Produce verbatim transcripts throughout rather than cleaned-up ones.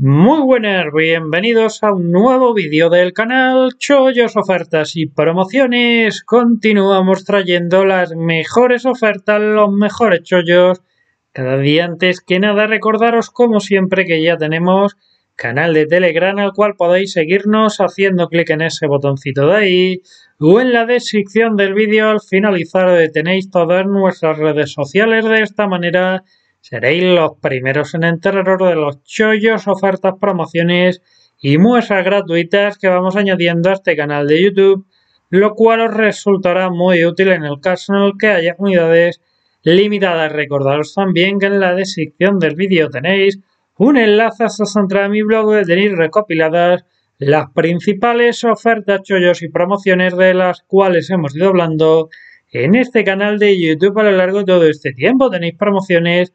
Muy buenas, bienvenidos a un nuevo vídeo del canal Chollos Ofertas y Promociones. Continuamos trayendo las mejores ofertas, los mejores chollos cada día. Antes que nada, recordaros como siempre que ya tenemos canal de Telegram al cual podéis seguirnos haciendo clic en ese botoncito de ahí o en la descripción del vídeo. Al finalizar tenéis todas nuestras redes sociales. De esta manera seréis los primeros en enteraros de los chollos, ofertas, promociones y muestras gratuitas que vamos añadiendo a este canal de YouTube, lo cual os resultará muy útil en el caso en el que haya unidades limitadas. Recordaros también que en la descripción del vídeo tenéis un enlace a su entrada a mi blog donde tenéis recopiladas las principales ofertas, chollos y promociones de las cuales hemos ido hablando en este canal de YouTube a lo largo de todo este tiempo. Tenéis promociones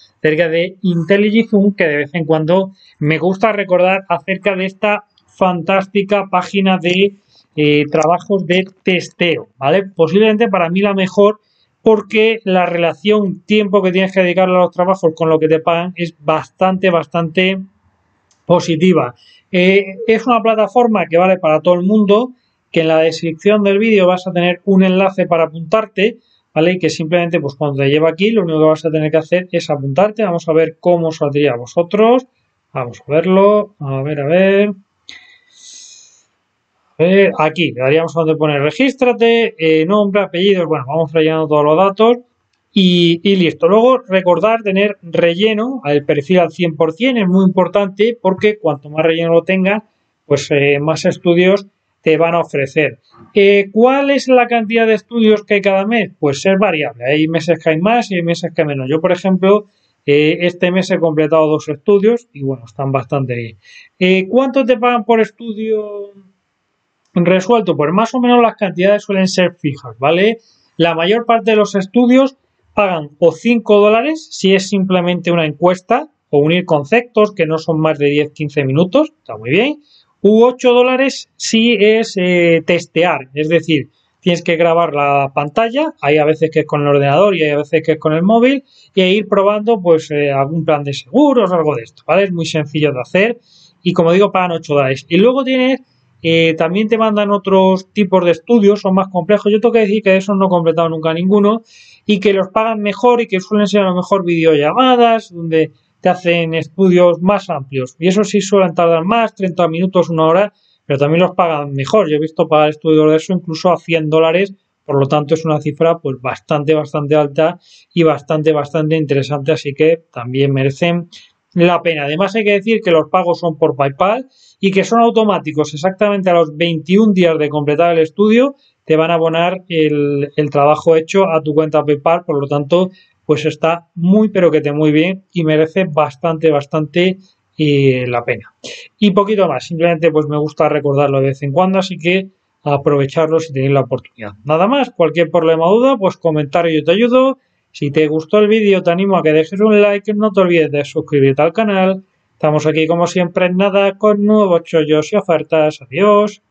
acerca de IntelliZoom, que de vez en cuando me gusta recordar acerca de esta fantástica página de eh, trabajos de testeo, ¿vale? Posiblemente para mí la mejor, porque la relación tiempo que tienes que dedicarle a los trabajos con lo que te pagan es bastante, bastante positiva. Eh, es una plataforma que vale para todo el mundo, que en la descripción del vídeo vas a tener un enlace para apuntarte, ¿vale? Y que simplemente, pues cuando te lleva aquí, lo único que vas a tener que hacer es apuntarte. Vamos a ver cómo saldría a vosotros. Vamos a verlo. A ver, a ver. A ver, aquí le daríamos donde poner regístrate, eh, nombre, apellidos. Bueno, vamos rellenando todos los datos y, y listo. Luego, recordar tener relleno al perfil al cien por cien. Es muy importante porque cuanto más relleno lo tengas, pues eh, más estudios te van a ofrecer. Eh, ¿Cuál es la cantidad de estudios que hay cada mes? Pues es variable. Hay meses que hay más y hay meses que menos. Yo, por ejemplo, eh, este mes he completado dos estudios y, bueno, están bastante bien. Eh, ¿Cuánto te pagan por estudio resuelto? Pues más o menos las cantidades suelen ser fijas, ¿vale? La mayor parte de los estudios pagan o cinco dólares si es simplemente una encuesta o unir conceptos que no son más de diez a quince minutos. Está muy bien. U ocho dólares si es eh, testear, es decir, tienes que grabar la pantalla, hay a veces que es con el ordenador y hay a veces que es con el móvil, y ir probando pues eh, algún plan de seguros o algo de esto, ¿vale? Es muy sencillo de hacer y, como digo, pagan ocho dólares. Y luego tienes, eh, también te mandan otros tipos de estudios, son más complejos. Yo tengo que decir que de esos no he completado nunca ninguno y que los pagan mejor y que suelen ser a lo mejor videollamadas donde te hacen estudios más amplios. Y eso sí suelen tardar más, treinta minutos, una hora, pero también los pagan mejor. Yo he visto pagar estudios de eso incluso a cien dólares, por lo tanto es una cifra pues bastante, bastante alta y bastante, bastante interesante, así que también merecen la pena. Además hay que decir que los pagos son por PayPal y que son automáticos. Exactamente a los veintiún días de completar el estudio te van a abonar el, el trabajo hecho a tu cuenta PayPal, por lo tanto pues está muy pero que te muy bien y merece bastante, bastante eh, la pena. Y poquito más, simplemente pues me gusta recordarlo de vez en cuando, así que aprovecharlo si tenéis la oportunidad. Nada más, cualquier problema o duda, pues comentario, yo te ayudo. Si te gustó el vídeo te animo a que dejes un like, no te olvides de suscribirte al canal. Estamos aquí como siempre en nada con nuevos chollos y ofertas. Adiós.